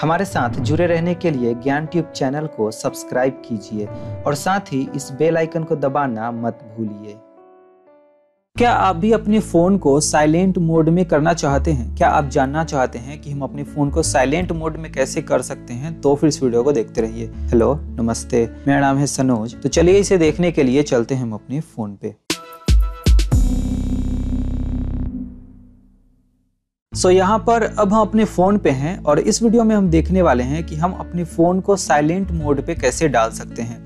हमारे साथ जुड़े रहने के लिए ज्ञान ट्यूब चैनल को सब्सक्राइब कीजिए और साथ ही इस बेल आइकन को दबाना मत भूलिए। क्या आप भी अपने फ़ोन को साइलेंट मोड में करना चाहते हैं? क्या आप जानना चाहते हैं कि हम अपने फ़ोन को साइलेंट मोड में कैसे कर सकते हैं? तो फिर इस वीडियो को देखते रहिए। हेलो, नमस्ते, मेरा नाम है सनोज। तो चलिए इसे देखने के लिए चलते हैं हम अपने फ़ोन पे। सो यहाँ पर अब हम अपने फ़ोन पे हैं और इस वीडियो में हम देखने वाले हैं कि हम अपने फ़ोन को साइलेंट मोड पे कैसे डाल सकते हैं।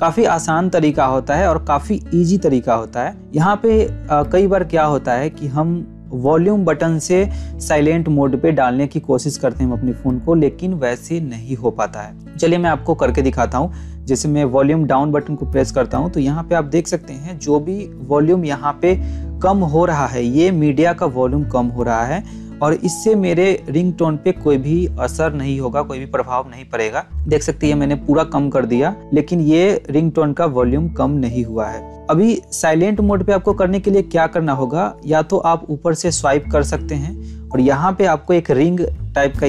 काफ़ी आसान तरीका होता है और काफ़ी इजी तरीका होता है। यहाँ पे कई बार क्या होता है कि हम वॉल्यूम बटन से साइलेंट मोड पे डालने की कोशिश करते हैं अपने फ़ोन को, लेकिन वैसे नहीं हो पाता है। चलिए मैं आपको करके दिखाता हूँ। जैसे मैं वॉल्यूम डाउन बटन को प्रेस करता हूँ तो यहाँ पे आप देख सकते हैं जो भी वॉल्यूम यहाँ पे कम हो रहा है, ये मीडिया का वॉल्यूम कम हो रहा है और इससे मेरे रिंगटोन पे कोई भी असर नहीं होगा, कोई भी प्रभाव नहीं पड़ेगा। देख सकती है मैंने पूरा कम कर दिया, लेकिन ये रिंगटोन का वॉल्यूम कम नहीं हुआ है। अभी साइलेंट मोड पे आपको करने के लिए क्या करना होगा, या तो आप ऊपर से स्वाइप कर सकते हैं और यहाँ पे आपको एक रिंग टाइप का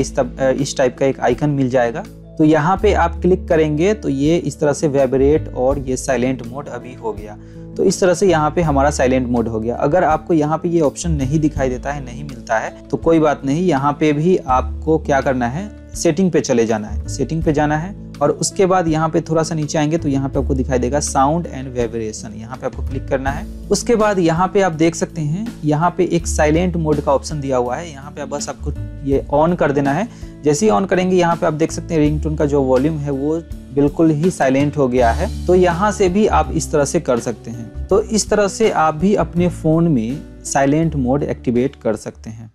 इस टाइप का एक आइकन मिल जाएगा। तो यहाँ पे आप क्लिक करेंगे तो ये इस तरह से वाइब्रेट और ये साइलेंट मोड अभी हो गया। तो इस तरह से यहाँ पे हमारा साइलेंट मोड हो गया। अगर आपको यहाँ पे ये ऑप्शन नहीं दिखाई देता है, नहीं मिलता है, तो कोई बात नहीं, यहाँ पे भी आपको क्या करना है, सेटिंग पे चले जाना है। सेटिंग पे जाना है और उसके बाद यहाँ पे थोड़ा सा नीचे आएंगे तो यहाँ पे आपको दिखाई देगा साउंड एंड वाइब्रेशन, यहाँ पे आपको क्लिक करना है। उसके बाद यहाँ पे आप देख सकते हैं यहाँ पे एक साइलेंट मोड का ऑप्शन दिया हुआ है, यहाँ पे बस आपको ये ऑन कर देना है। जैसे ही ऑन करेंगे यहाँ पे आप देख सकते हैं रिंगटोन का जो वॉल्यूम है वो बिल्कुल ही साइलेंट हो गया है। तो यहाँ से भी आप इस तरह से कर सकते हैं। तो इस तरह से आप भी अपने फ़ोन में साइलेंट मोड एक्टिवेट कर सकते हैं।